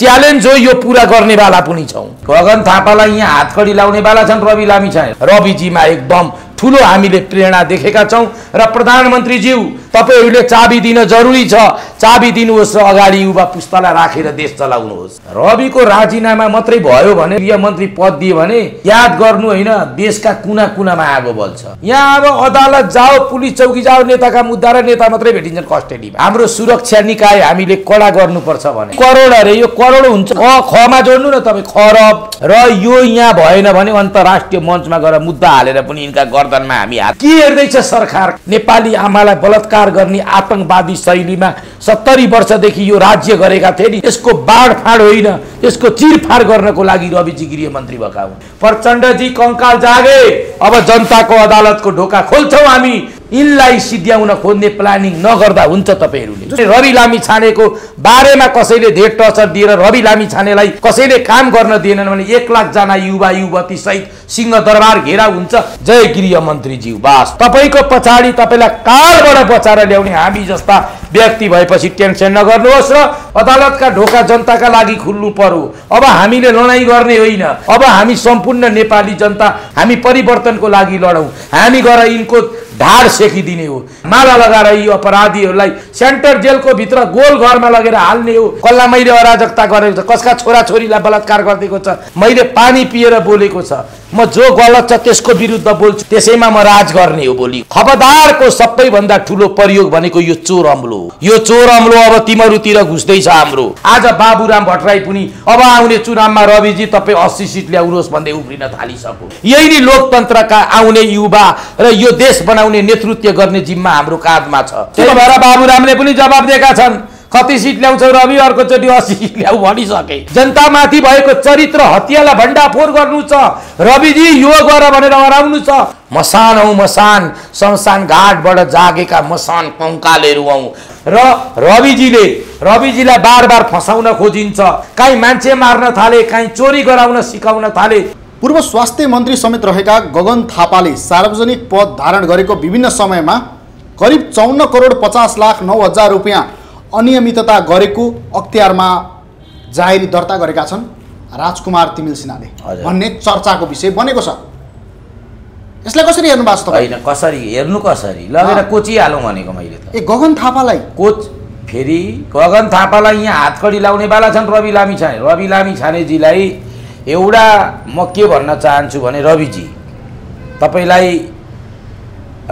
Challenge हो यो पूरा गर्ने वाला पनि छौं। गगन थापालाई यहाँ हातखडी लाउने वाला छन् रवि लामिछाने। रविजीमा एकदम ठूलो हामीले प्रेरणा देखेका छौं र प्रधानमन्त्री ज्यू तपाईहरुले चाबी दिन जरुरी छ। चाबी दिनुहोस् र अगाडि युवा पुस्तालाई राखेर देश चलाउनुहोस्। रविको राजीनामा मात्रै भयो भने गृह मन्त्री पद दिए भने याद गर्नु हैन, देशका कुना-कुनामा आगो बल्छ। यहाँ अब अदालत जाओ, पुलिस चौकी जाओ, नेताका मुद्दा र नेता मात्रै भेटिन्छन् कस्टडीमा। हाम्रो सुरक्षा निकाय हामीले कडा गर्नुपर्छ भने करोडहरु यो करोड हुन्छ। ख खमा जोड्नु न तपाई खरब र यो यहाँ भएन भने अन्तर्राष्ट्रिय मञ्चमा गएर मुद्दा हालेर पनि इनका गर्दनमा हामी हात के हेर्दैछ सरकार। नेपाली आमालाई बलात्कार गर्ने आतंकवादी शैलीमा 70 वर्षदेखि यो राज्य गरेका थिए नि, यसको बाडफाड होइन, यसको चिरफाड गर्नको लागि रविजी गृह मन्त्री भएका हुन्। प्रचण्ड जी कंकाल जागे, अब जनताको अदालतको ढोका खोल्छौं हामी। इनलाई सिध्याउन खोज्ने प्लानिङ नगर्दा हुन्छ तपाईहरुले। रवि लामिछानेको बारेमा कसैले धेर टचर दिएर रवि लामिछानेलाई कसैले काम गर्न दिएनन् भने 1 लाख जना युवा युवती सहित सिंहदरबार घेराउ हुन्छ। जय गृह मन्त्री ज्यू, बास तपाईको पछाडी तपाईलाई कालबाट बचाएर ल्याउने हामी जस्ता व्यक्ति भएपछि टेन्सन नगर्नुहोस् र अदालतका ढोका जनताका लागि खुल्नु पर्यो। अब हामीले लडाई गर्ने होइन, अब हामी सम्पूर्ण नेपाली जनता हामी परिवर्तनको लागि लडौं। हामी गएर इनको ढाड सेकिदिने हो, माला लगाएर यी अपराधीहरूलाई सेन्टर जेलको भित्र गोल घरमा लगेर हाल्ने हो। कल्ला मैले अराजकता गरेको छ, कसका छोरा छोरीलाई बलात्कार गर्दैको छ, मैले पानी पिएर बोलेको छ, म जो गलत छ त्यसको विरुद्ध बोल्छु, त्यसैमा म राज गर्ने हो बोली। खबरदारको सबैभन्दा ठूलो प्रयोग भनेको यो चोर अम्लो हो। यो चोर अम्लो अब तिमीहरूतिर घुस्दै छ हाम्रो। आज बाबुराम भट्टराई पनि अब आउने चुनावमा रविजी तपाई 80 सिट ल्याउनुहोस् भन्दै उफ्रिन थालिसक्यो। यही नै लोकतन्त्रका आउने युवा र यो देश बनाउने नेतृत्व गर्ने जिम्मा हाम्रो काँधमा छ। त्यही भएर बाबुरामले पनि जवाब दिएका छन्, कति सीट ल्याउँछ रवि, अर्कोचोटि 80 सीट ल्याऊ भनिसके। जनतामाथि भएको चरित्र हत्यालाई भण्डाफोर गर्नु छ रविजी, यो गर भनेर हराउनु छ। मसानौ मसान शमशान घाटबाट जागेका मसान कंकालहरू हौ र रविजीलाई बार-बार फसाउन खोजिन्छ। कई मान्छे मार्न थाले, कई चोरी गराउन सिकाउन थाले। पूर्व स्वास्थ्य मन्त्री समेत रहेका गगन थापाले सार्वजनिक पद धारण गरेको विभिन्न समयमा करिब 54,50,09,000 रुपैयाँ अनियमितता गरेको अख्तियारमा जाहेरी दर्ता गरेका छन् राजकुमार तिमिल सिन्हाले भन्ने चर्चाको विषय बनेको छ। यसलाई कसरी हेर्नु भएको छ? हैन कसरी हेर्नु, कसरी लगेर कोची हालौ भनेको मैले त। ए गगन थापालाई कोच फेरि गगन थापालाई यहाँ हातखडी लाउने वाला छन् रवि लामिछाने। रवि लामिछानेजीलाई एउटा म के भन्न चाहन्छु भने रविजी तपाईलाई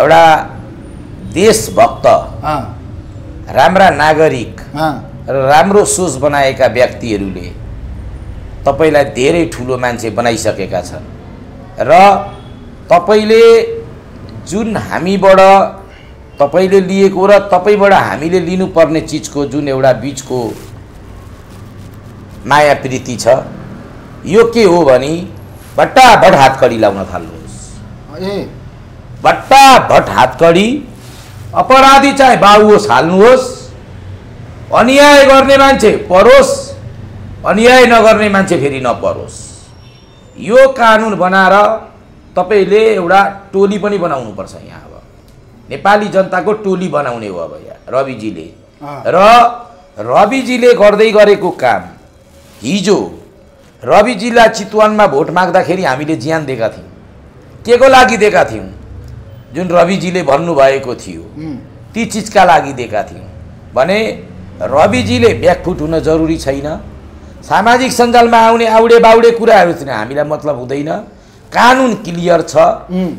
एउटा देशभक्त, राम्रा नागरिक र राम्रो सोच बनाएका व्यक्तिहरूले तपाईलाई धेरै ठूलो मान्छे बनाइसकेका छन् र तपाईले जुन हामीबाट तपाईले लिएको र तपाईबाट हामीले लिनुपर्ने चीजको जुन एउटा बीचको माया प्रीति छ यो के हो भने भट्टाभट हातकडी लाउन थाल्नुहोस्। ए भट्टाभट हातकडी, अपराधी चाहे बाबु होस् हाल्नुहोस्, अन्याय गर्ने मान्छे परोस्, अन्याय नगर्ने मान्छे फेरि नपरोस्। यो कानुन बनाएर तपाईले एउटा टोली पनि बनाउनु पर्छ। यहाँ अब नेपाली जनताको टोली बनाउने हो अब यहाँ रविजीले। र रविजीले गर्दै गरेको काम, हिजो रविजीलाई चितवनमा भोट माग्दाखेरि हामीले ज्यान दिएका थियौं। केको लागि दिएका थियौं? जुन रविजीले भन्नु भएको थियो ती चीजका लागि दिएका थियौं भने रविजीले ब्याकफुट हुन जरुरी छैन। सामाजिक सञ्जालमा आउने आउडे बाउडे कुराहरु चाहिँ हामीलाई मतलब हुँदैन। कानुन क्लियर छ।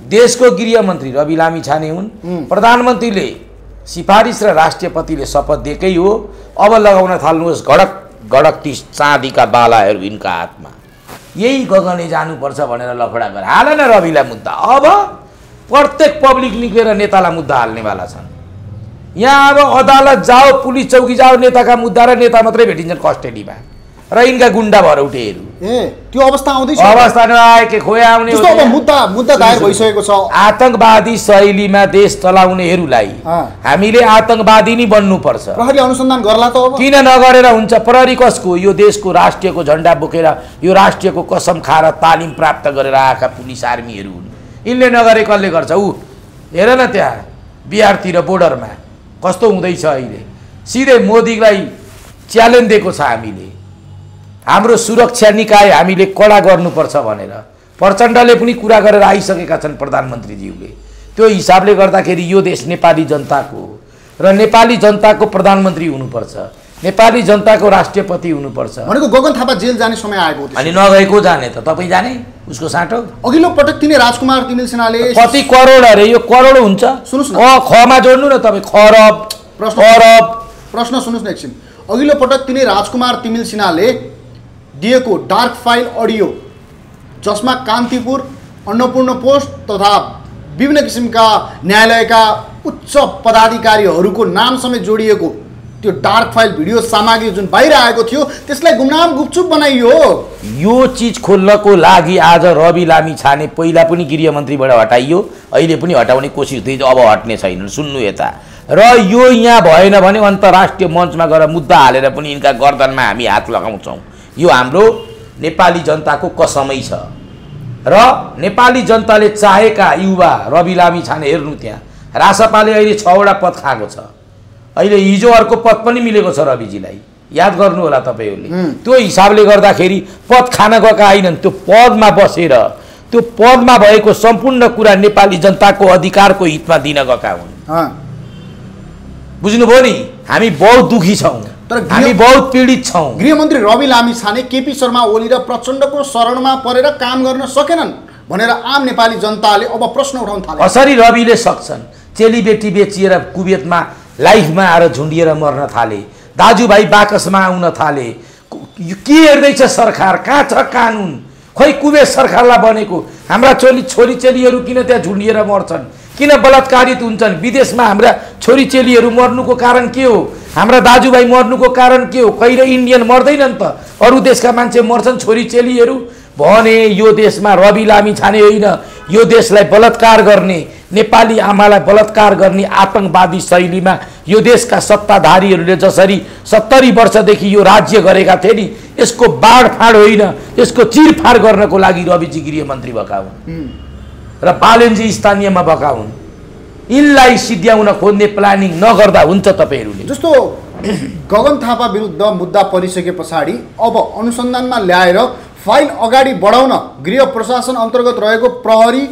देशको गृह मन्त्री रवि लामिछाने हुन्। प्रधानमन्त्रीले सिफारिस र राष्ट्रपतिले शपथ दिएकै हो। अब लगाउन थाल्नुहोस् गडक गडक ती चाँदीका बालाहरु इनका हातमा। यही गगनले जानुपर्छ भनेर लफडा गरे। हाल न रविलाई मुद्दा, अब प्रत्येक पब्लिक निक्लेर नेतालाई मुद्दा हाल्ने वाला छन्। यहाँ अब अदालत जाओ, पुलिस चौकी जाओ, नेताका मुद्दा र नेता मात्रै भेटिन्छन् कस्टडीमा र इनका गुण्डा भरौटेहरू। ए त्यो अवस्था आउँदैछ, अवस्था नआएकै खोया आउने हो। अब मुद्दा दायर भइसकेको छ। आतंकवादी शैलीमा देश चलाउनेहरूलाई हामीले आतंकवादी नै बन्नु पर्छ। प्रहरी अनुसन्धान गर्ला त अब, किन नगरेर हुन्छ? प्रहरी कसको? यो देशको राष्ट्रियको झण्डा बोकेर यो राष्ट्रियको कसम खाएर तालिम प्राप्त गरेर आएका पुलिस आर्मीहरू हुन्। इनले नगरे कसले गर्छ? ऊ हेर न त्यहाँ बिहारतिर बोर्डरमा कस्तो हुँदैछ अहिले। सिधै मोदीलाई च्यालेन्ज दिएको छ हामीले, हाम्रो सुरक्षा निकाय हामीले कडा गर्नुपर्छ भनेर प्रचण्डले पनि कुरा गरेर आइसकेका छन् प्रधानमन्त्रीज्यूले। त्यो हिसाबले गर्दाखेरि यो देश नेपाली जनताको र नेपाली जनताको प्रधानमन्त्री हुनुपर्छ, नेपाली जनताको राष्ट्रपति हुनुपर्छ भनेको गगन थापा जेल जाने समय आएको थियो अनि नगएको जाने त तपाई जाने उसको साटो। अघिल्लो पटक तिनी राजकुमार तिमिल सेनाले कति करोड अरे यो करोड हुन्छ सुन्नुस् न खमा जोड्नु न तपाई खरब प्रश्न सुन्नुस् न एकछिन। अघिल्लो पटक तिनी राजकुमार तिमिल सेनाले दिएको डार्क फाइल ऑडियो जसमा कान्तिपुर अन्नपूर्ण पोस्ट तथा विभिन्न किसिमका न्यायालयका उच्च पदाधिकारीहरूको नाम समेत जोडिएको त्यो डार्क फाइल भिडियो सामग्री जुन बाहिर आएको थियो त्यसलाई गुमनाम गुपचुप बनाइयो। यो चीज खोल्नको लागि आज रवि लामिछाने पहिला पनि गृहमन्त्रीबाट हटाइयो, अहिले पनि हटाउने कोसिस हुँदै अब हट्ने छैन। सुन्नु यता र यो यहाँ भएन भने अन्तर्राष्ट्रिय मञ्चमा गएर मुद्दा हालेर पनि इनका गर्दनमा हामी हात लगाउँछौँ। यो हाम्रो नेपाली जनताको कसमै छ र नेपाली जनताले चाहेका युवा रवि लामिछाने हेर्नु त्यहाँ रासपाले अहिले 6 वटा पद खाएको छ, अहिले हिजो अर्को पद पनि मिलेको छ रविजीलाई, याद गर्नु होला तपाईहरुले। त्यो हिसाबले गर्दाखेरि पद खान गएका आइनन्, त्यो पदमा बसेर त्यो पदमा भएको सम्पूर्ण कुरा नेपाली जनताको अधिकारको हितमा दिन गएका हुन्। बुझ्नुभयो नि, हामी बहुत दुखी छौं, हामी बहुत पीडित छौं। गृहमन्त्री रवि लामिछाने केपी शर्मा ओली र प्रचण्डको शरणमा परेर काम गर्न सकेनन् भनेर आम नेपाली जनताले अब प्रश्न उठाउन थाले। कसरी रविले सक्छन्? चेलीबेटी बेचिएर कुवेतमा लाइफमा आएर झुन्डिएर मर्न थाले, दाजुभाइ बाकसमा आउन थाले। के हेर्दैछ सरकार? कहाँ छ कानुन? खोइ कुवेत सरकारलाई बनेको हाम्रा छोरी चेलीहरू किन त्यहाँ झुन्डिएर मर्छन्, किन बलात्कारित हुन्छन्? विदेशमा हाम्रा छोरी चेलीहरू मर्नुको कारण के हो? हाम्रा दाजुभाइ मर्नुको कारण के हो? कहिले इन्डियन मर्दैनन् त, अरू देशका मान्छे मर्छन् छोरी चेलीहरू भने यो देशमा रवि लामिछाने होइन, यो देशलाई बलात्कार गर्ने, नेपाली आमालाई बलात्कार गर्ने आतंकवादी शैलीमा यो देशका सत्ताधारीहरूले जसरी 70 वर्षदेखि यो राज्य गरेका थिए नि, यसको बाडफाड होइन, यसको चिरफाड गर्नको लागि रविजी गृहमन्त्री भएका हुन् र बालेन्जी स्थानीयमा भएका हुन्। यिनलाई सिध्याउन खोज्ने प्लानिङ नगर्दा हुन्छ तपाईहरुले। जस्तो गगन थापा विरुद्ध मुद्दा परिसके पछाडि अब अनुसन्धानमा ल्याएर फाइल अगाडि बढाउन गृह प्रशासन अन्तर्गत रहेको प्रहरी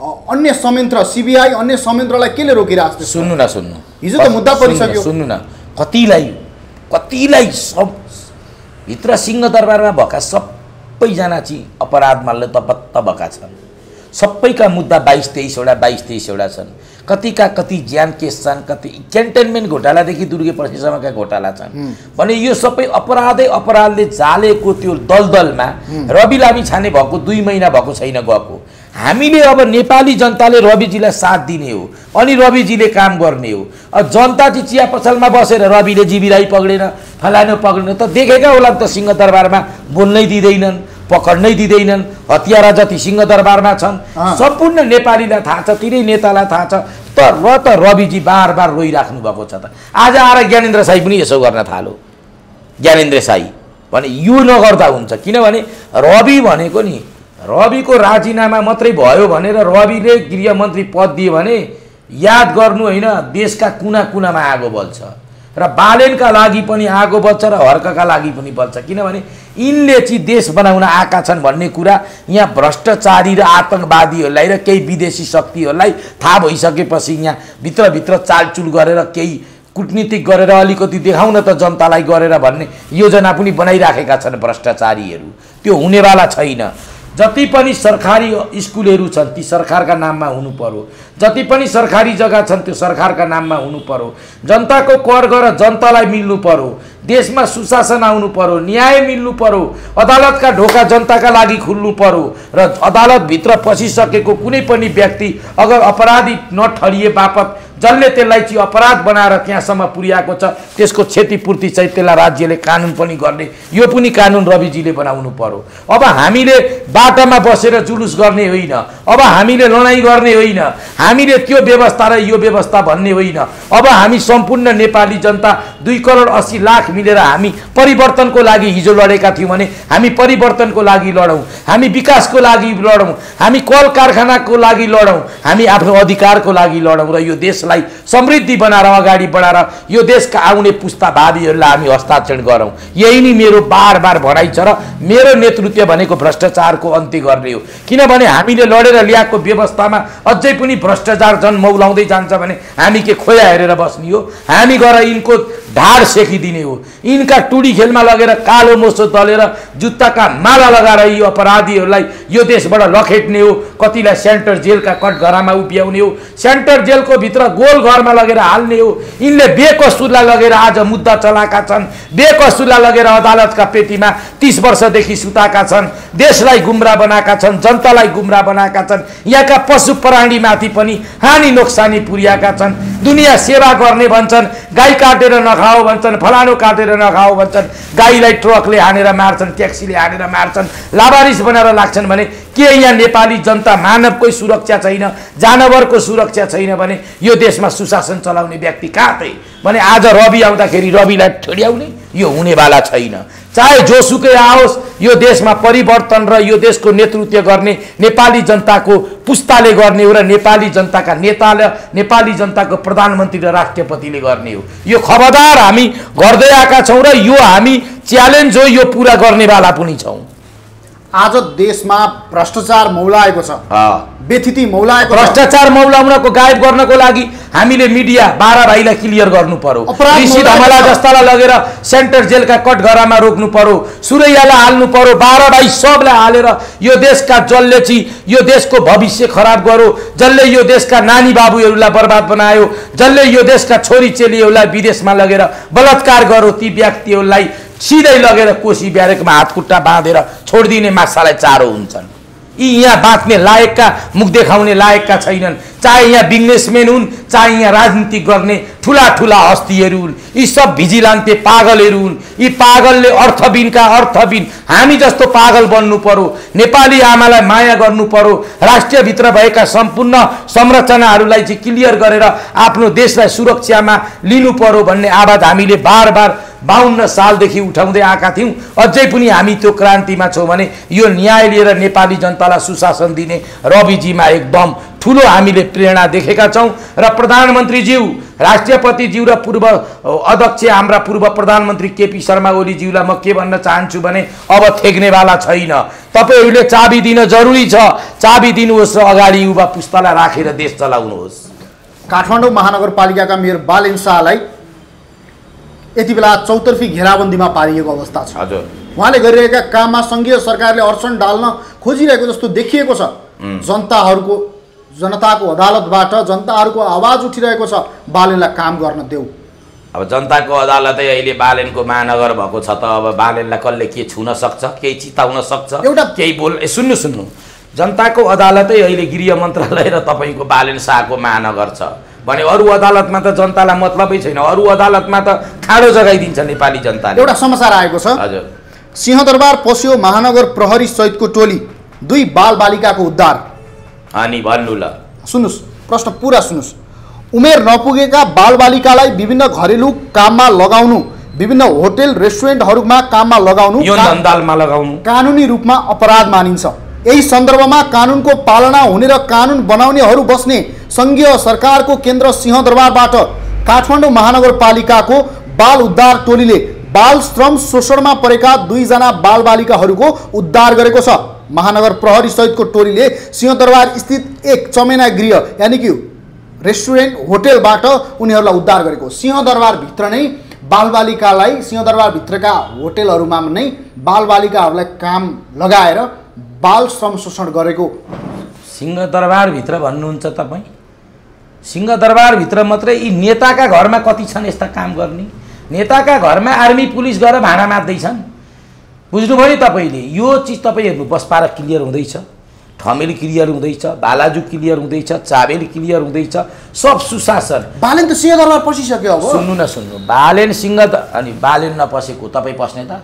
अन्य संयन्त्र सीबीआई अन्य संयन्त्रलाई केले रोकिराछ? सुन्नु न सुन्नु, हिजो त मुद्दा परिसक्यो। सुन्नु न कतिलाई सब भित्र सिंहदरबारमा भएका सबैजना चाहिँ अपराधमा लतपत्त भएका छन्। सबैका मुद्दा 22-23 वटा छन्, कतिका कति ज्यान केस छन्, कति क्यान्टनमेन्ट घोटालादेखि दुर्गे परसाईसम्मका घोटाला छन् भने यो सबै अपराधले जालेको त्यो दलदलमा रवि लामिछाने भएको 2 महिना भएको छैन गएको। हामीले अब नेपाली जनताले रविजीलाई साथ दिने हो अनि रविजीले काम गर्ने हो। अब जनता चाहिँ चिया पसलमा बसेर रविले जीबीलाई पक्रेर फलानु पक्रेर त देखेका होला नि त, सिंहदरबारमा बोल्नै दिँदैनन्, पकड्नै दिँदैनन्। हतियारा जति सिंहदरबारमा छन् सम्पूर्ण नेपालीलाई थाहा छ, तिनै नेतालाई थाहा छ। तर रविजी बार बार रोइराख्नु भएको छ त, आज आएर ज्ञानेन्द्र साई पनि यसो गर्न थालो। ज्ञानेन्द्र साई भने यो नगर्दा हुन्छ, किनभने रवि भनेको नि रविको राजीनामा मात्रै भयो भनेर रविले गृहमन्त्री पद दिए भने याद गर्नु हैन, देशका कुना कुनामा आगो बल्छ र बालेनका लागि पनि आगो बल्छ र हर्कका लागि पनि बल्छ। किनभने यिनले चाहिँ देश बनाउन आएका छन् भन्ने कुरा यहाँ भ्रष्टाचारी र आतंकवादीहरूलाई र केही विदेशी शक्तिहरूलाई थाहा भइसकेपछि यहाँ भित्रभित्र चालचुल गरेर केही कूटनीतिक गरेर अलिकति देखाउन त जनतालाई गरेर भन्ने योजना पनि बनाइराखेका छन् भ्रष्टाचारीहरू। त्यो हुनेवाला छैन। जति पनि सरकारी स्कूलहरू छन् ती सरकारका नाममा हुनु पर्यो, जति पनि सरकारी जग्गा छन् त्यो सरकारका नाममा हुनु पर्यो, जनताको कर गरेर जनतालाई मिल्नु पर्यो, देशमा सुशासन आउनु पर्यो, न्याय मिल्नु पर्यो, अदालतका ढोका जनताका लागि खुल्नु पर्यो र अदालतभित्र पसिसकेको कुनै पनि व्यक्ति अगर अपराधी नठरिए बापत जसले त्यसलाई चाहिँ अपराध बनाएर त्यहाँसम्म पुर्याएको छ त्यसको क्षतिपूर्ति चाहिँ त्यसलाई राज्यले कानुन पनि गर्ने। यो पनि कानुन रविजीले बनाउनु पर्यो। अब हामीले बाटामा बसेर जुलुस गर्ने होइन, अब हामीले लडाईँ गर्ने होइन, हामीले त्यो व्यवस्था र यो व्यवस्था भन्ने होइन। अब हामी सम्पूर्ण नेपाली जनता 2 करोड 80 लाख मिलेर हामी परिवर्तनको लागि हिजो लडेका थियौं भने हामी परिवर्तनको लागि लडौं, हामी विकासको लागि लडौं, हामी कोल कारखानाको लागि लडौं, हामी आफ्नो अधिकारको लागि लडौं र यो देशलाई समृद्धि बनाएर अगाडि बढाएर यो देशका आउने पुस्ता भावीहरुलाई हामी हस्ताक्षरण गरौं। यही नै मेरो बार-बार भनाइ छ र मेरो नेतृत्व भनेको भ्रष्टाचारको अन्त्य गर्ने हो, किनभने हामीले लडेर ल्याएको व्यवस्थामा अझै पनि भ्रष्टाचार जन्मौलाउँदै जान्छ भने हामी के खोया हेरेर बस्ने हो? हामी गएर इनको ढाड सेकिदिने हो, इनका टुडी खेलमा लगेर कालो मोसो दलेर जुत्ताका माला लगाएर यो अपराधीहरुलाई यो देशबाट लखेट्ने हो, कतिलाई सेन्टर जेलका कटघरामा उभ्याउने हो, सेन्टर जेलको भित्र गोल घरमा लगेर हाल्ने हो। इनले बेकसुरलाई लगेर आज मुद्दा चलाका छन्, बेकसुरलाई लगेर अदालतका पेटीमा 30 वर्षदेखि सुताका छन्, देशलाई गुमराह बनाएका छन्, जनतालाई गुमराह बनाएका छन्, यहाँका पशु प्राणीमाथि पनि हानि नोक्सानी पुर्याएका छन्। दुनिया सेवा गर्ने भन्छन्, गाई काटेर नखाओ भन्छन्, फलानो काटेर नखाओ भन्छन्, गाईलाई ट्रकले हानेर मार्छन्, ट्याक्सीले हानेर मार्छन्, लावारिस बनाएर लाग्छन् भने के यहाँ नेपाली जनता मानवको सुरक्षा छैन, जानवरको सुरक्षा छैन भने यो देशमा सुशासन चलाउने व्यक्ति कहाँ थे? भने आज रवि आउँदाखेरि रविलाई ठड्याउने यो हुनेवाला छैन। चाहे जोसुकै आओस् यो देशमा परिवर्तन र यो देशको नेतृत्व गर्ने नेपाली जनताको पुस्ताले गर्ने हो र नेपाली जनताका नेताले, नेपाली जनताको प्रधानमन्त्री र राष्ट्रपतिले गर्ने हो। यो खबरदार हामी गर्दै आएका छौं र यो हामी च्यालेन्ज हो, यो पूरा गर्नेवाला पनि छौं। आज देशमा भ्रष्टाचार मौलाएको छ, बेथिति मौलाएको, भ्रष्टाचार मौलाउनको गायब गर्नको लागि हामीले मिडिया बारा भाइलाई क्लियर गर्नु पर्यो, ऋषि धमला जस्तालाई लगेर सेन्टर जेलका कटघरामा रोक्नु पर्यो, सुरैयालाई हाल्नु पर्यो, बारा भाइ सबलाई हालेर यो देशका जल्ले चाहिँ यो देशको भविष्य खराब गर्यो, जल्ले यो देशका नानी बाबुहरूलाई बर्बाद बनायो, जल्ले यो देशका छोरी चेलीहरूलाई विदेशमा लगेर बलात्कार गर्यो, ती व्यक्तिहरूलाई सीधै लगेर कोशी ब्यारेकमा हातखुट्टा बाँधेर छोड्दिने माछालाई चारो हुन्छन्। यी यहाँ बाँच्ने लायकका, मुख देखाउने लायकका छैनन्। चाहे यहाँ बिजनेसमेन हुन्, चाहे यहाँ राजनीति गर्ने ठूला ठूला हस्तीहरू हुन्, यी सब भिजिलान्ते पागलहरू हुन्। यी पागलले अर्थहीनका अर्थहीन, हामी जस्तो पागल बन्नु पर्यो, नेपाली आमालाई माया गर्नु पर्यो, राष्ट्रभित्र भएका सम्पूर्ण संरचनाहरूलाई चाहिँ क्लियर गरेर आफ्नो देशलाई सुरक्षामा लिनु पर्यो भन्ने आवाज हामीले बार बार 52 सालदेखि उठाउँदै आएका थियौं। अझै पनि हामी त्यो क्रान्तिमा छौं भने यो न्याय लिएर नेपाली जनतालाई सुशासन दिने रविजीमा एकदम ठूलो हामीले प्रेरणा देखेका छौं र प्रधानमन्त्रीज्यू, राष्ट्रपतिज्यू र पूर्व अध्यक्ष हाम्रा पूर्व प्रधानमन्त्री केपी शर्मा ओलीज्यूलाई म के भन्न चाहन्छु भने अब थेग्नेवाला छैन, तपाईहरुले चाबी दिन जरुरी छ, चाबी दिनुहोस् र अगाडि युवा पुस्तालाई राखेर देश चलाउनुहोस्। काठमाडौँ महानगरपालिकाका मेयर बालेन शाहलाई यति बेला चौतर्फी घेराबन्दीमा पारिएको अवस्था छ, उहाँले गरिरहेका काममा संघीय सरकारले अडचन डाल्न खोजिरहेको जस्तो देखिएको छ। जनताको अदालतबाट जनताहरुको आवाज उठिरहेको छ, बालेनलाई काम गर्न देऊ। अब जनताको अदालतै अहिले बालेनको महानगर भएको छ त अब बालेनलाई कसले के छुन सक्छ, केही चिताउन सक्छ, केही बोल? सुन्नु जनताको अदालतै अहिले गृह मन्त्रालय र तपाईको बालेन शाहको महानगर छ भने अरु अदालतमा त जनतालाई मतलबै छैन, अरु अदालतमा त खाडो जगाइदिन्छ नेपाली जनताले। एउटा समाचार आएको छ हजुर, सिंहदरबार पस्यो महानगर प्रहरी सहितको टोली, 2 बालबालिकाको उद्धार। अनि भन्नु ल, सुन्नुस् प्रश्न पूरा सुन्नुस्। उमेर नपुगेका बालबालिकालाई विभिन्न घरेलु काममा लगाउनु, विभिन्न होटल रेस्टुरेन्टहरुमा काममा लगाउनु, यौन धन्दामा लगाउनु कानुनी रूपमा अपराध मानिन्छ। यही सन्दर्भमा कानुनको पालना हुने र कानुन बनाउनेहरु बस्ने संघीय सरकारको केन्द्र सिंहदरबारबाट काठमाडौँ महानगरपालिकाको बाल उद्धार टोलीले बाल श्रम शोषणमा परेका 2 जना बालबालिकाहरुको उद्धार गरेको छ। महानगर प्रहरी सहितको टोलीले सिंहदरबार स्थित एक चमेना गृह यानी कि रेस्टुरेन्ट होटेलबाट उनीहरूलाई उद्धार गरेको। सिंहदरबारभित्र नै बालबालिकालाई सिंहदरबारभित्रका होटेलहरूमा नै बालबालिकाहरूलाई काम लगाएर बाल श्रम शोषण गरेको। सिंहदरबारभित्र भन्नुहुन्छ तपाईँ? सिंहदरबारभित्र मात्रै यी नेताका घरमा कति छन् यस्ता काम गर्ने? नेताका घरमा आर्मी पुलिस गएर भाँडा मार्दैछन्, बुझ्नुभयो नि तपाईँले? यो चिज तपाईँ हेर्नु, बसपारा क्लियर हुँदैछ, ठमेल क्लियर हुँदैछ, बालाजु क्लियर हुँदैछ, चाबेल क्लियर हुँदैछ, सब सुशासन। बालेन त सिंहदरबार पसिसक्यो। अब सुन्नु न सुन्नु, बालेन अनि बालेन नपसेको तपाईँ पस्ने त?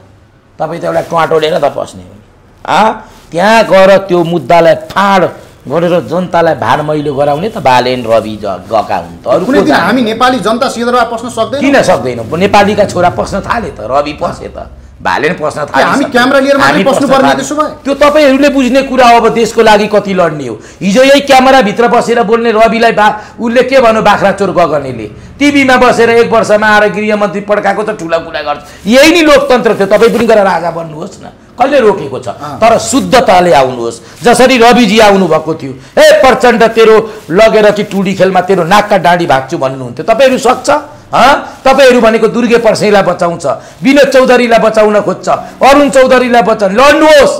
तपाईँ त एउटा काँटो लिएर त पस्ने हो। त्यहाँ गएर त्यो मुद्दालाई फाँड गरेर जनतालाई भाडमैलो गराउने त बालेन रवि गका हुन् त। अरु कुनै दिन हामी नेपाली जनता सिधरमा पस्न सक्दैनौं किन सक्दैनौं? नेपालीका छोरा पस्न थाले त, रवि पसे त, बालेन पस्न थाले। हामी क्यामेरा लिएर मात्रै पस्नु पर्ने त्यसो भए? त्यो तपाईहरुले बुझ्ने कुरा हो। अब देशको लागि कति लड्ने हो। हिजो यही क्यामेरा भित्र बसेर बोल्ने रविलाई उले के भन्यो बाख्राचोर गगनले? टिभीमा बसेर एक वर्षमा आएर गृहमन्त्री पड्काको त ठूला कुरा गर्छ। यही नि लोकतन्त्र थियो। तपाई पनि गएर राजा बन्नुहोस् न, कहिले रोकेको छ? तर शुद्धताले आउनुहोस्, जसरी रविजी आउनु भएको थियो। ए प्रचण्ड, तेरो लगेर कि टुडी खेलमा तेरो नाकका डाडी भाग्छु भन्नुहुन्थ्यो। तपाईहरु सक्छ? तपाईहरु भनेको दुर्गे पर्साईलाई बचाउँछ, विनोद चौधरीलाई बचाउन खोज्छ, अरुण चौधरीलाई बचाउन लड्नुहोस्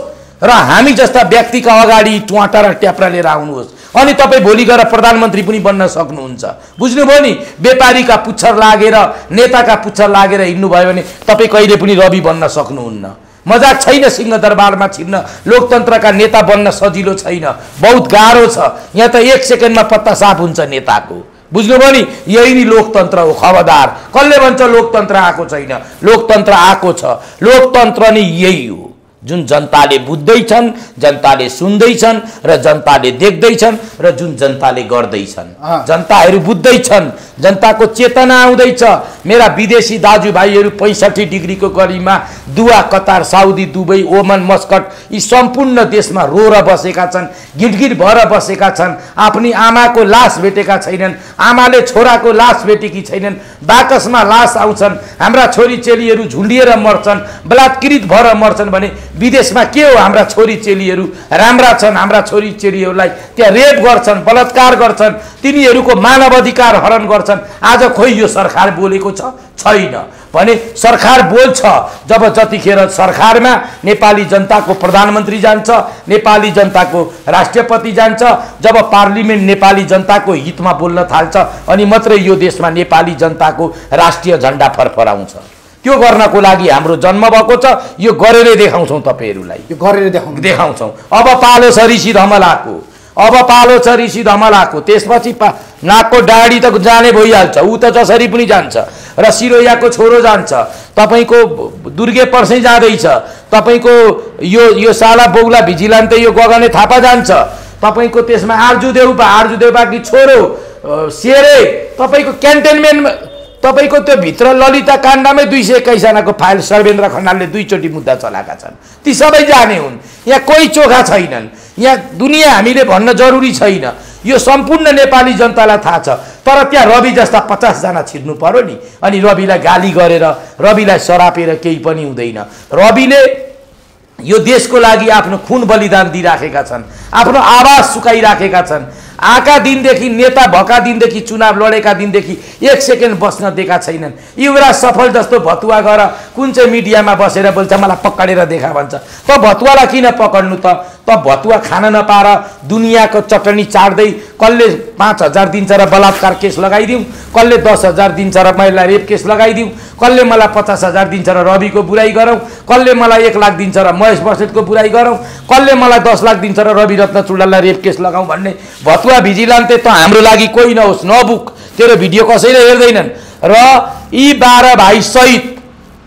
र हामी जस्ता व्यक्तिका अगाडि ट्वाटा र ट्याप्रा लिएर आउनुहोस्। अनि तपाई भोलि गएर प्रधानमन्त्री पनि बन्न सक्नुहुन्छ। बुझ्नुभयो नि? व्यापारीका पुच्छर लागेर, नेताका पुच्छर लागेर हिड्नु भयो भने तपाई कहिले पनि रवि बन्न सक्नुहुन्न। मजाक छैन। सिंहदरबारमा छिर्न लोकतन्त्रका नेता बन्न सजिलो छैन, बहुत गाह्रो छ। यहाँ त एक सेकेन्डमा पत्ता साफ हुन्छ नेताको। बुझ्नुभयो नि? यही नि लोकतन्त्र हो। खबरदार, कसले भन्छ लोकतन्त्र आएको छैन? लोकतन्त्र आएको छ। लोकतन्त्र नै यही हो जुन जनताले बुझ्दैछन्, जनताले सुन्दैछन् र जनताले देख्दैछन् र जुन जनताले गर्दैछन्। जनताहरू बुझ्दैछन्, जनताको चेतना आउँदैछ। मेरा विदेशी दाजुभाइहरू 65 डिग्रीको गरीमा दुआ, Qatar, Saudi, Dubai, Oman, Muscat यी सम्पूर्ण देशमा रोएर बसेका छन्, गिटगिट भएर बसेका छन्। आफ्नी आमाको लास भेटेका छैनन्, आमाले छोराको लास भेटेकी छैनन्, बाकसमा लास आउँछन्। हाम्रा छोरी चेलीहरू झुन्डिएर मर्छन्, बलात्कृत भएर मर्छन् भने विदेशमा के हो? हाम्रा छोरी चेलीहरू राम्रा छन्, हाम्रा छोरी चेलीहरूलाई त्यहाँ रेप गर्छन्, बलात्कार गर्छन्, तिनीहरूको मानवाधिकार हरण गर्छन्। आज खोइ यो सरकार बोलेको छ? छैन। भने सरकार बोल्छ जब जतिखेर सरकारमा नेपाली जनताको प्रधानमन्त्री जान्छ, नेपाली जनताको राष्ट्रपति जान्छ। जब पार्लिमेन्ट नेपाली जनताको हितमा बोल्न थाल्छ अनि मात्रै यो देशमा नेपाली जनताको राष्ट्रिय झण्डा फरफराउँछ। त्यो गर्नको लागि हाम्रो जन्म भएको छ। यो गरेरै देखाउँछौं तपाईहरुलाई, यो गरेरै देखाउँछौं। अब पालो छ ऋषि धमलाको, अब पालो छ ऋषि धमलाको। त्यसपछि नाकको डाडी त जाने भइहाल्छ, उ त जसरी पनि जान्छ। र सिरोयाको छोरो जान्छ, तपाईको दुर्गे पर्साई जाँदैछ, तपाईको यो साला बौला भिजिलान्ते यो गगने थापा जान्छ, तपाईको त्यसमा आर्जुदेव कि छोरो सेरे तपाईको क्यान्टनमेन्ट, तपाईको त्यो भित्र ललिता काण्डमै 221 जनाको फाइल सर्वेन्द्र खनालले दुईचोटी मुद्दा चलाएका छन्। ती सबै जाने हुन्। यहाँ कोही चोखा छैनन्। यहाँ दुनिया हामीले भन्न जरुरी छैन, यो सम्पूर्ण नेपाली जनतालाई थाहा छ। तर त्यहाँ रवि जस्ता 50 जना छिर्नु पर्यो नि। अनि रविलाई गाली गरेर, रविलाई सरापेर केही पनि हुँदैन। रविले यो देशको लागि आफ्नो खून बलिदान दिइराखेका छन्, आफ्नो आवाज सुकाइराखेका छन्। आका दिनदेखि, नेता भएका दिनदेखि, चुनाव लडेका दिनदेखि एक सेकेन्ड बस्न दिएका छैनन्। युवराज सफल जस्तो भतुवा गएर कुन चाहिँ मिडियामा बसेर बोल्छ मलाई पक्रेर देखा भन्छ। त भतुवालाई किन पकड्नु? त भतुवा खान नपाएर दुनियाँको चटनी चाट्दै कसले 5,000 दिन्छ र बलात्कार केस लगाइदिउँ, कसले 10,000 दिन्छ र महिला रेप केस लगाइदिउँ, कसले मलाई 50,000 दिन्छ र रविको बुराई गरौँ, कसले मलाई 1 लाख दिन्छ र महेश बस्नेतको बुराई गरौँ, कसले मलाई 10 लाख दिन्छ र रवि रत्न चुडाललाई रेप केस लगाउँ भन्ने भतुवा भिजिलान्ते त हाम्रो लागि कोही नहोस्। नबुक, तेरो भिडियो कसैले हेर्दैनन्। र यी 12 भाइ सहित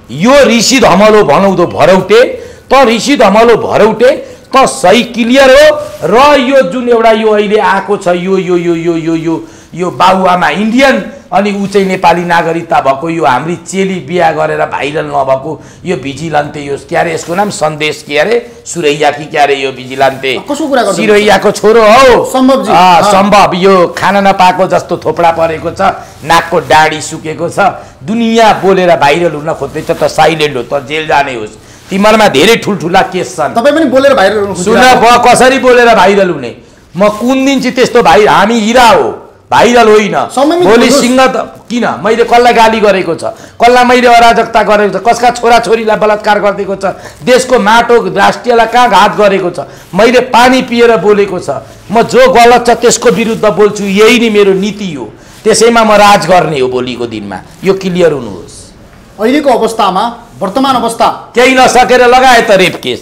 यो ऋषि धमलो भनौदो भरौटे, त ऋषि धमलो भरौटे त सही क्लियर हो। र यो जुन एउटा यो अहिले आएको छ यो यो यो यो यो यो यो बाबुआमा इन्डियन अनि ऊ चाहिँ नेपाली नागरिकता भएको, यो हाम्री चेली बिहा गरेर भाइरल नभएको यो भिजिलान्ते, यो के अरे यसको नाम सन्देश के अरे सुरैया कि के अरे यो भिजिलान्ते कसको कुरा गर्छ? सिरैयाको छोरो हो सम्भव जी। सम्भव यो खाना नपाएको जस्तो थोपडा परेको छ, नाकको डाडी सुकेको छ, दुनिया बोलेर भाइरल हुन खोज्दैछ। त साइलेन्ट हो, त जेल जाने होस्। तिमीहरुमा धेरै ठुलठुला केस छन्, तपाई पनि बोलेर भाइरल हुनु। सुन भ कसरी बोलेर भाइरल हुने? म कुन दिन चाहिँ त्यस्तो भाइ? हामी हिरा हो, भाइरल होइन। भोलि सिंह किन मैले कसलाई गाली गरेको छ, कसलाई मैले अराजकता गरेको छ, कसका छोराछोरीलाई बलात्कार गरिदिएको छ, देशको माटो राष्ट्रियलाई कहाँ घात गरेको छ, मैले पानी पिएर बोलेको छ। म जो गलत छ त्यसको विरुद्ध बोल्छु। यही नै मेरो नीति हो। त्यसैमा म राज गर्ने हो भोलिको दिनमा। यो क्लियर हुनुहोस्। अहिलेको अवस्थामा, वर्तमान अवस्था केही नसकेर लगाए त रेप केस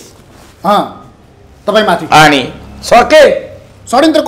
तपाईमाथि अनि सके षड्यन्त्र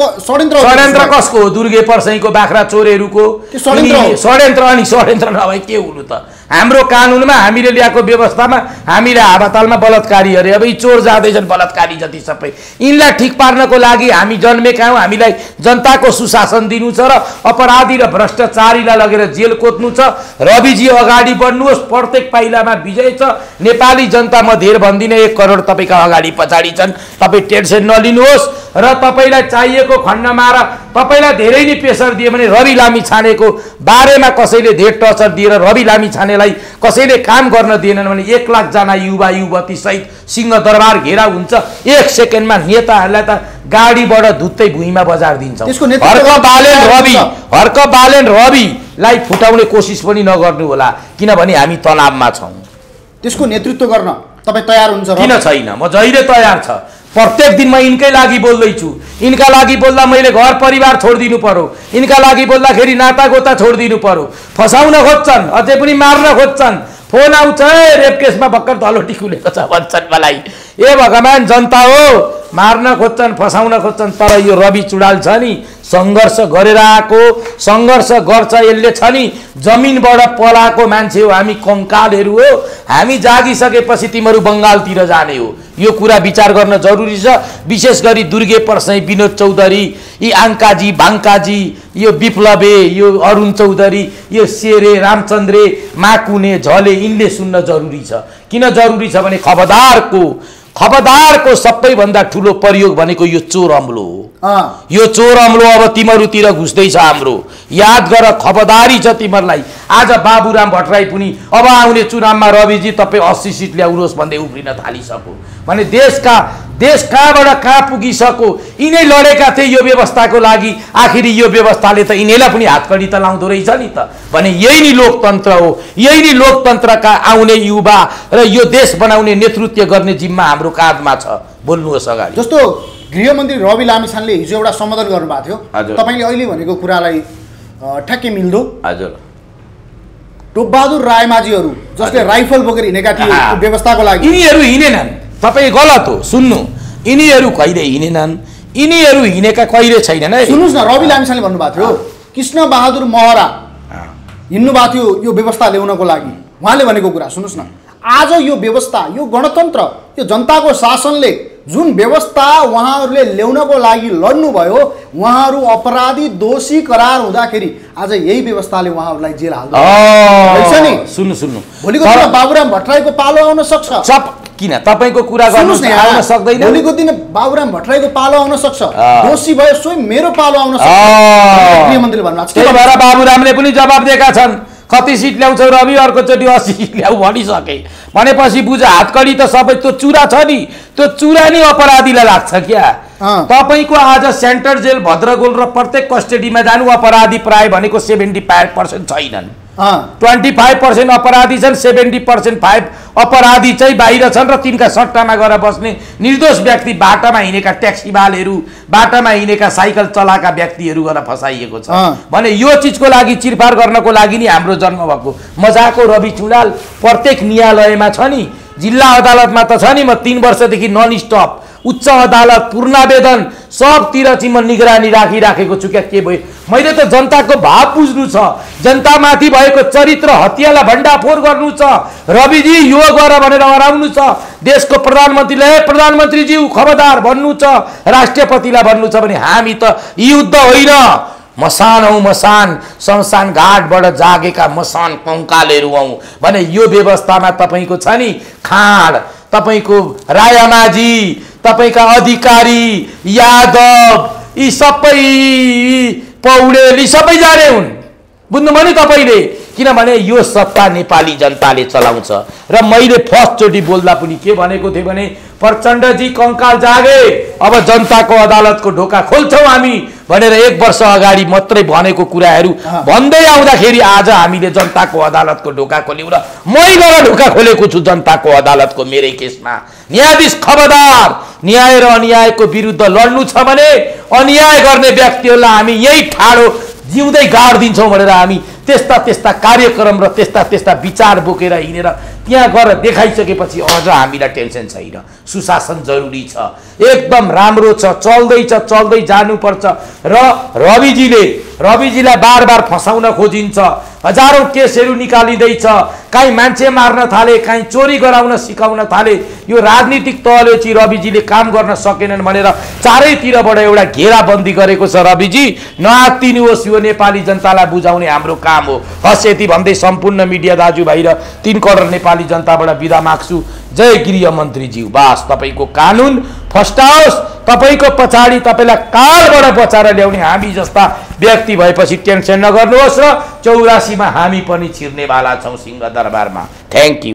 कसको हो? दुर्गे परसाईको बाख्रा चोरहरुको षड्यन्त्र। अनि षड्यन्त्र नभए के हुनु त? हाम्रो कानुनमा हामीले ल्याएको व्यवस्थामा हामीले हावातालमा बलात्कारी अरे अब यी चोर जाँदैछन् बलात्कारी जति सबै इनलाई ठीक पार्नको लागि हामी जन्मेका हौं। हामीलाई जनताको सुशासन दिनु छ र अपराधी र भ्रष्टाचारीलाई लगेर जेल कोत्नु छ। रविजी अगाडि बढ्नुहोस्, प्रत्येक पाइलामा विजय छ। नेपाली जनता म धेर भन्दिन, 1 करोड तपाईका अगाडि पछाडी छन्। तपाई टेन्सन नलिनुहोस् र तपाईलाई चाहिएको खण्डमा र तपाईलाई धेरै नै प्रेसर दिए भने रवि लामिछानेको बारेमा कसैले धेर टचर दिएर रवि लामिछानेलाई कसैले काम गर्न दिएनन् भने 1 लाख जना युवा युवती सहित सिंह दरबार घेराउ हुन्छ। 1 सेकेन्डमा नेताहरूलाई त गाडीबाट धुत्तै भुइँमा बजार दिन्छ। हर्क बालेन रविलाई फुटाउने कोसिस पनि नगर्नु होला, किनभने हामी तनावमा छौँ। त्यसको नेतृत्व गर्न तपाई तयार हुन्छ किन छैन? म जहिले तयार छ। प्रत्येक दिन म इनकै लागि बोल्दैछु। इनका लागि बोल्दा मैले घर परिवार छोडिदिनु पर्यो, इनका लागि बोल्दाखेरि नातागोता छोडिदिनु पर्यो। फसाउन खोज्छन्, अझै पनि मार्न खोज्छन्। फोन आउँछ, रेप केसमा भक्कर धलोटी खुलेको छ भन्छन् मलाई। ए भगवान, जनता हो, मार्न खोज्छन्, फसाउन खोज्छन्। तर यो रवि चुडाल छ नि, संघर्ष गरेर आएको, संघर्ष गर्छ। यसले छ नि जमिनबाट पलाएको मान्छे हो। हामी कंकालहरू हो। हामी जागिसकेपछि तिमीहरू बंगालतिर जाने हो। यो कुरा विचार गर्न जरुरी छ। विशेष गरी दुर्गे परसाई, विनोद चौधरी, यी आङ्काजी भाङ्काजी, यो विप्लवे, यो अरुण चौधरी, यो शेरे रामचन्द्रे माकुने झले, यिनले सुन्न जरुरी छ। किन जरुरी छ भने खबरदारको सबैभन्दा ठूलो प्रयोग भनेको यो चोर अम्लो हो। यो चोर अम्लो अब तिमीहरूतिर घुस्दै छ। हाम्रो याद गर, खबरदारी छ तिमीहरूलाई। आज बाबुराम भट्टराई पनि अब आउने चुनावमा रविजी तपाई 80 सिट ल्याउनुहोस् भन्दै उफ्रिन थालिसक्यो भने देश कहाँबाट कहाँ पुगिसक्यो। यिनै लडेका थिए यो व्यवस्थाको लागि, आखिरी यो व्यवस्थाले त यिनैलाई पनि हातकडी त लाउँदो रहेछ नि त भने यही नै लोकतन्त्र हो। यही नै लोकतन्त्रका आउने युवा र यो देश बनाउने नेतृत्व गर्ने जिम्मा हाम्रो काँधमा छ। बोल्नुहोस् अगाडि। जस्तो गृहमन्त्री रवि लामिछानेले हिजो एउटा सम्बोधन गर्नुभएको थियो, तपाईले अहिले भनेको कुरालाई ठ्याक्कै मिल्दो। हजुर, टोपबहादुर रायमाझीहरू जसले राइफल बोकेर हिँडेका थिए व्यवस्थाको लागि, यिनीहरू हिँडेनन्। तपाई गलत हो। सुन्नु, यिनीहरू कहिले हिँडेनन्, यिनीहरू हिँडेका कहिले छैनन्। सुन्नुहोस् न, रवि लामिछानेले भन्नुभएको थियो कृष्ण बहादुर महरा हिँड्नु भएको थियो यो व्यवस्था ल्याउनको लागि। उहाँले भनेको कुरा सुन्नुहोस् न, आज यो व्यवस्था, यो गणतन्त्र, यो जनताको शासनले जुन व्यवस्था उहाँहरूले ल्याउनको लागि लड्नुभयो, उहाँहरू अपराधी दोषी करार हुँदाखेरि आज यही व्यवस्थाले उहाँहरूलाई जेल हाल्दो रहेछ नि। सुन्नु भोलिको दिन बाबुराम भट्टराईको पालो आउन सक्छ। किन तपाईको कुरा गर्नुस् नि? आउन सक्दैन। भोलिको दिन बाबुराम भट्टराईको पालो आउन सक्छ। दोषी भयो स्वयं मेरो पालो आउन सक्छ। गृहमन्त्रीले भन्नुभएको छ। त्यही भएर बाबुरामले पनि जवाब दिएका छन्, कति सिट ल्याउँछौ रवि, अर्कोचोटि 80 सिट ल्याऊ भनिसके भनेपछि बुझ। हातकडी त सबै त्यो चुरा छ नि, त्यो चुरा नै अपराधीलाई लाग्छ क्या। तपाईको आज सेन्टर जेल, भद्रगोल र प्रत्येक कस्टडीमा जानु अपराधी प्राय भनेको 75% छैनन्। 25% अपराधी छन्, 70% अपराधी चाहिँ बाहिर छन् र तिनका सट्टामा गएर बस्ने निर्दोष व्यक्ति, बाटामा हिँडेका ट्याक्सीवालहरू, बाटामा हिँडेका साइकल चलाएका व्यक्तिहरू गएर फसाइएको छ भने यो चिजको लागि चिरफार गर्नको लागि नि हाम्रो जन्म भएको। मजाको रवि चुडाल प्रत्येक न्यायालयमा छ नि, जिल्ला अदालतमा त छ नि। म 3 वर्षदेखि नन स्टप उच्च अदालत, पूर्णावेदन सबतिर चाहिँ म निगरानी राखिराखेको छु क्या। के भयो? मैले त जनताको भाव बुझ्नु छ, जनतामाथि भएको चरित्र हत्यालाई भण्डाफोर गर्नु छ। रविजी यो गर भनेर हराउनु छ। देशको प्रधानमन्त्रीले प्रधानमन्त्रीज्यू खबरदार भन्नु छ, राष्ट्रपतिलाई भन्नु छ भने हामी त युद्ध होइन, मसान हौ मसान, संसान घाटबाट जागेका मसान कंकालहरू हौ भने यो व्यवस्थामा तपाईको छ नि खाड। तपाईको रायमाझी, तपाईका अधिकारी, यादव, यी सबै पौडेल, यी सबै जाने हुन्। बुझ्नुभयो नि तपाईले? किनभने यो सत्ता नेपाली जनताले चलाउँछ। र मैले फर्स्टचोटि बोल्दा पनि के भनेको थिएँ भने प्रचण्डजी कंकाल जागे, अब जनताको अदालतको ढोका खोल्छौँ हामी भनेर 1 वर्ष अगाडि मात्रै भनेको कुराहरू भन्दै आउँदाखेरि आज हामीले जनताको अदालतको ढोका खोल्यौँ र मै गएर ढोका खोलेको छु जनताको अदालतको मेरै केसमा। न्यायाधीश खबरदार, न्याय र अन्यायको विरुद्ध लड्नु छ भने अन्याय गर्ने व्यक्तिहरूलाई हामी यही ठाडो जिउँदै गाड दिन्छौँ भनेर हामी त्यस्ता त्यस्ता कार्यक्रम र त्यस्ता त्यस्ता विचार बोकेर हिँडेर त्यहाँ गएर देखाइसकेपछि अझ हामीलाई टेन्सन छैन। सुशासन जरुरी छ, एकदम राम्रो छ, चल्दै जानुपर्छ। र रविजीलाई बार-बार फसाउन खोजिन्छ, हजारौं केसहरू निकालिदैछ, कहीं मान्छे मार्न थाले, कहीं चोरी गराउन सिकाउन थाले। यो राजनीतिक तहले चाहिँ रविजीले काम गर्न सकेनन् भनेर चारैतिरबाट एउटा घेराबन्दी गरेको छ। रविजी नआत्तिनुहोस्, यो नेपाली जनतालाई बुझाउने हाम्रो काम हो। हस् यति भन्दै सम्पूर्ण मिडिया दाजुभाइ र 3 करोड नेपाली जनताबाट बिदा माग्छु। जय गृह मन्त्री ज्यू, बास तपाईको कानून फस्टाओस्, तपाईको पछाडी तपाईलाई कालबाट बचाएर ल्याउने हामी जस्ता व्यक्ति भएपछि टेन्सन नगर्नुहोस् र 84 मा हामी पनि छिर्नेवाला छौं सिंहदरबारमा। Thank you.